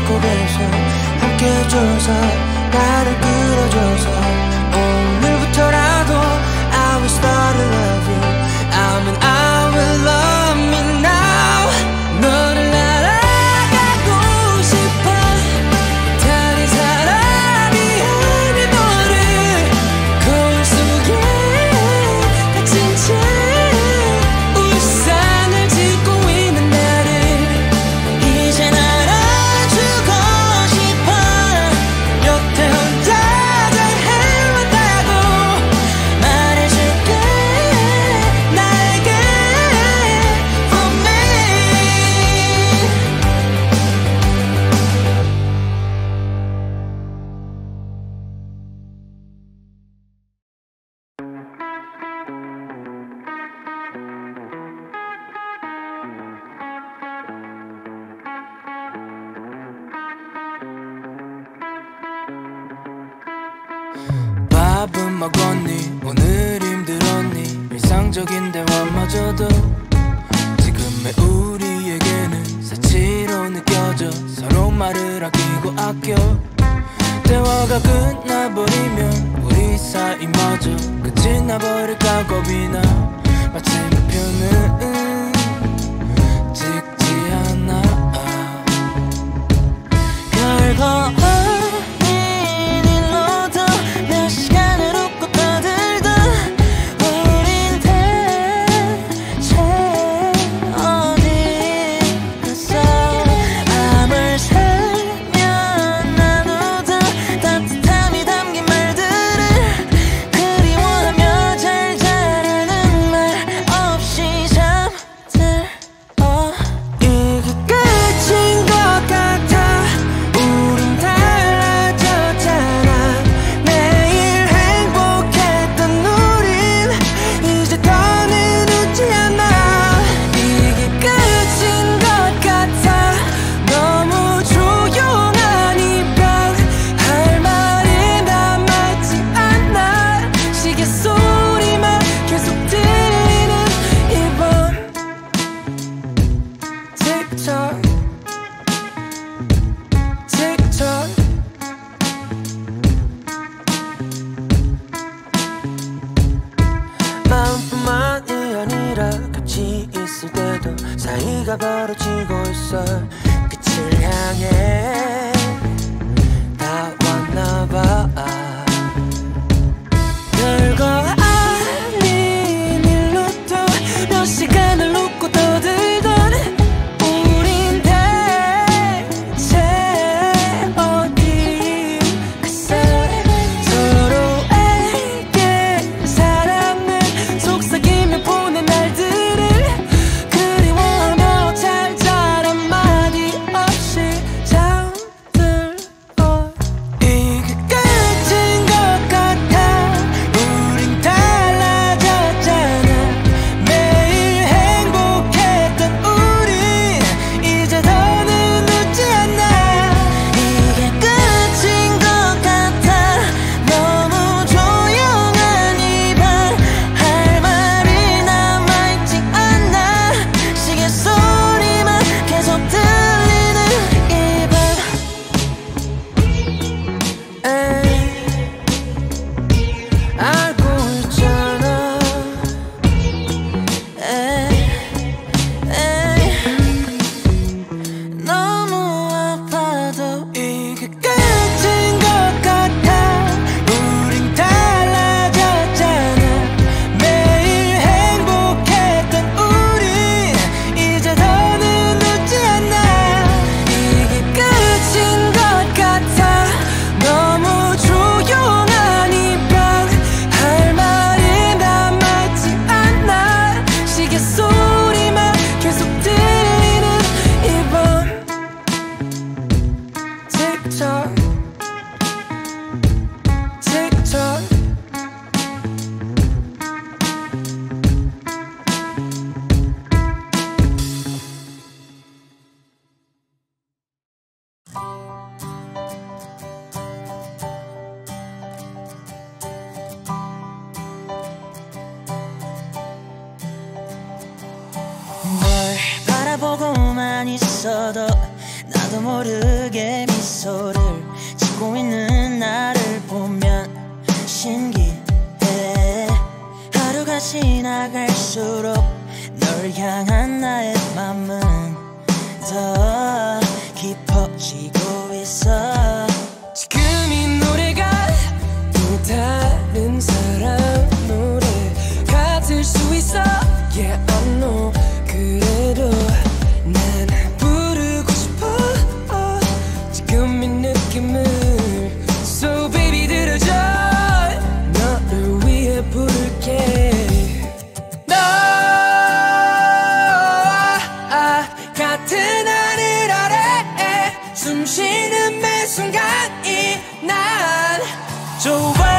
꼭에서 함께 해줘서 나를 끌어줘서 오늘부터라도 I will start to love you. I mean I will love me now. 너를 날아가고 싶어. 다른 사람이 아닌 너를 거울 속에 갇힌 채 밥은 먹었니? 오늘 힘들었니? 일상적인 대화마저도 지금의 우리에게는 사치로 느껴져 서로 말을 아끼고 아껴 대화가 끝나버리면 우리 사이마저 끝이 나버릴까 겁이 나 마침표는 찍지 않아 결국 사이가 벌어지고 있어 끝을 향해 다 왔나봐 별거 아닌 일로 또 몇 시간을 놓고 떠들던 우린 대체 어디 갔어 서로에게 사랑을 속삭이며 보낸 날들을 그리워하며 잘 자 있어도 나도 모르게 미소를 짓고 있는 나를 보면 신기해. 하루가 지나갈수록 널 향한 나의 맘은 더 깊어지고 있어. 지금 이 노래가 또 다른 사람 노래 같을 수 있어. Yeah, I know. 그래도 난 부르고 싶어. oh, 지금 이 느낌을 So baby 들어줘. 너를 위해 부를게. 너 같은 하늘 아래 숨 쉬는 매 순간이 난 좋아.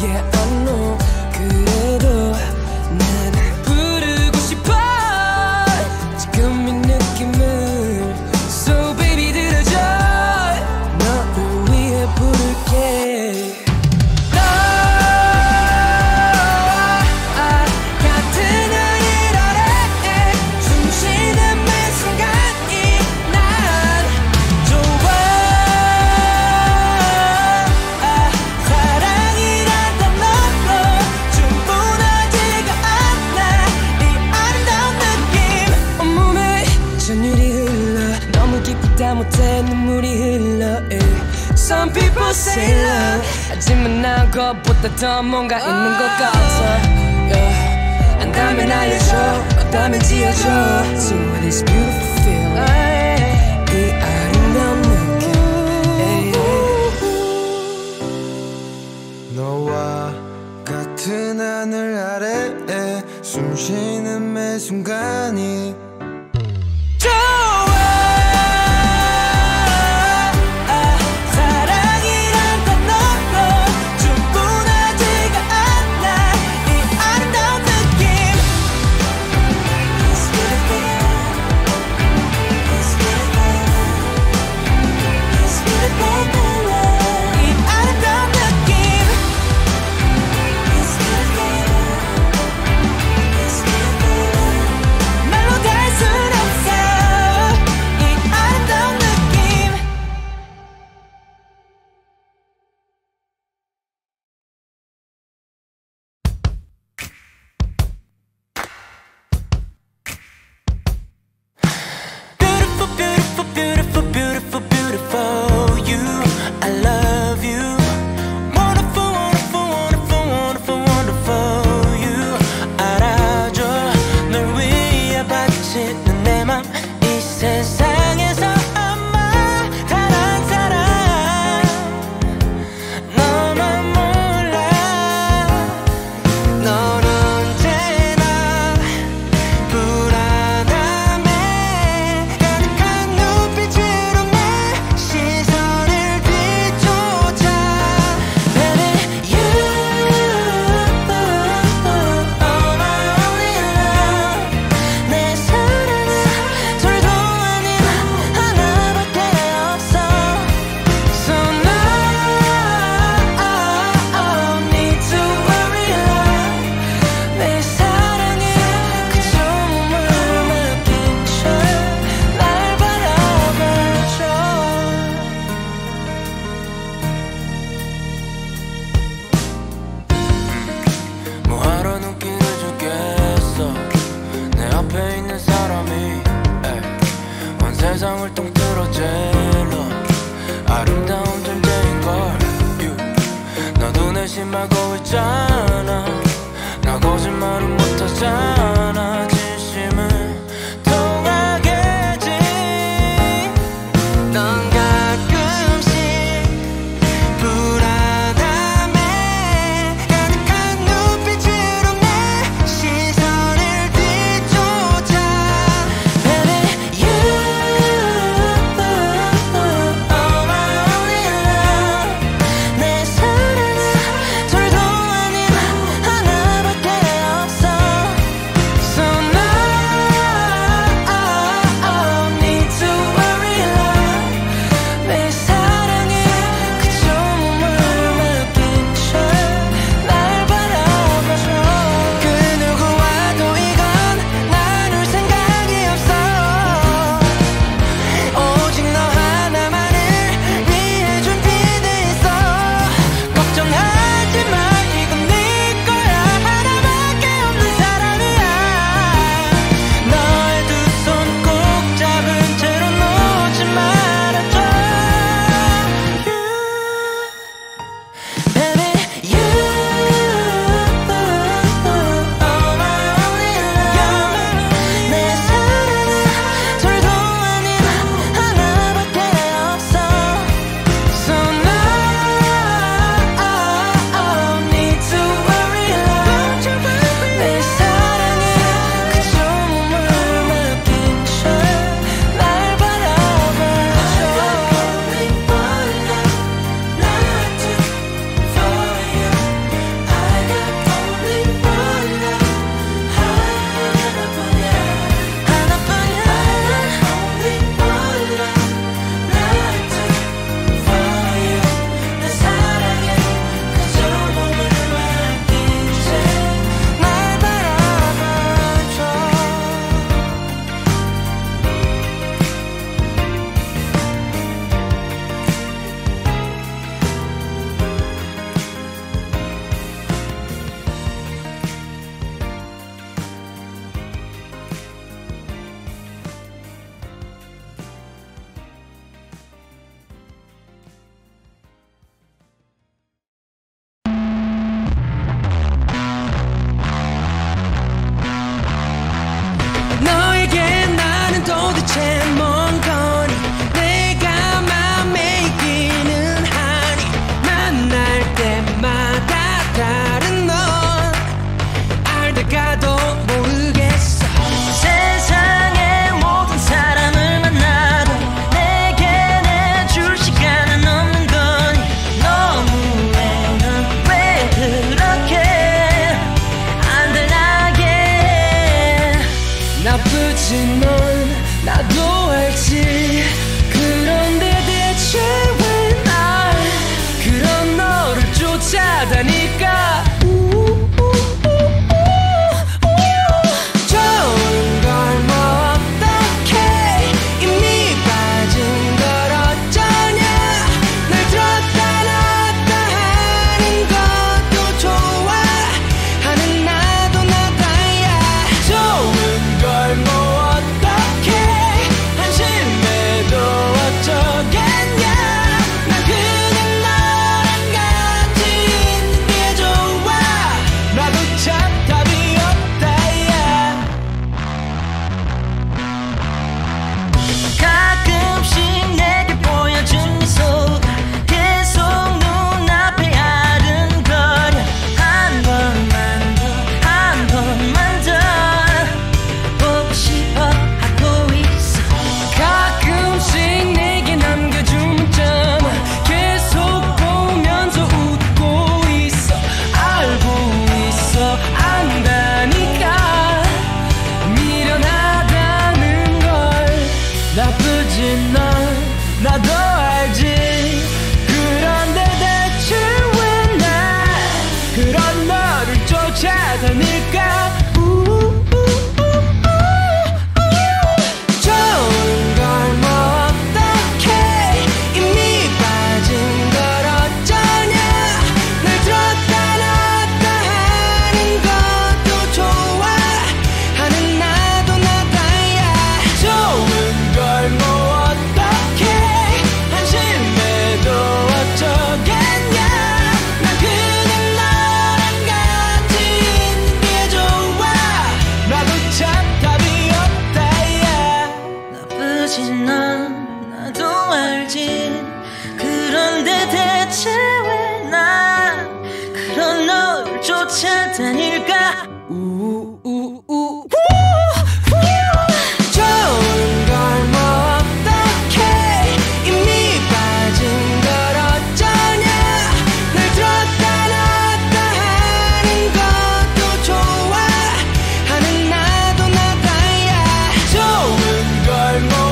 Yeah, I know. 그래도 난 부르고 싶어. 지금 이 느낌을 So baby 들어줘. 너를 위해 부를게. 너 같은 하늘 아래 숨 쉬는 매 순간이 난 좋아. 다 못해 눈물이 흘러. Some people say love. 하지만 난 그것보다 더 뭔가 oh, 있는 것 같아. yeah. 안다면 알려줘. 없다면 지어줘. So what is beautiful feeling. oh, yeah. 이 아름다운 느낌. yeah, yeah. 너와 같은 하늘 아래에 숨 쉬는 매 순간이 세상을 통틀어 제일 아름다운 존재인걸. 너도 내심 알고 있잖아. 나 거짓말은 못하잖아. 진심은 통하겠지. 넌 가끔씩 불안함에 찾아낼까. 좋은 걸 뭐 어떡해, 이미 빠진 걸 어쩌냐. 날 들었다 놨다 하는 것도 좋아, 하는 나도 나다야. 좋은 걸 뭐 어떡해, 한심해도 어쩌겠냐. 난 나도 알지. 그런데 대체 왜 난 그런 널 쫓아다닐까. 우우우우 좋은 걸 뭐 어떡해, 이미 빠진 걸 어쩌냐. 날 들었다 놨다 하는 것도 좋아, 하는 나도 나다야. 좋은 걸 뭐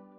you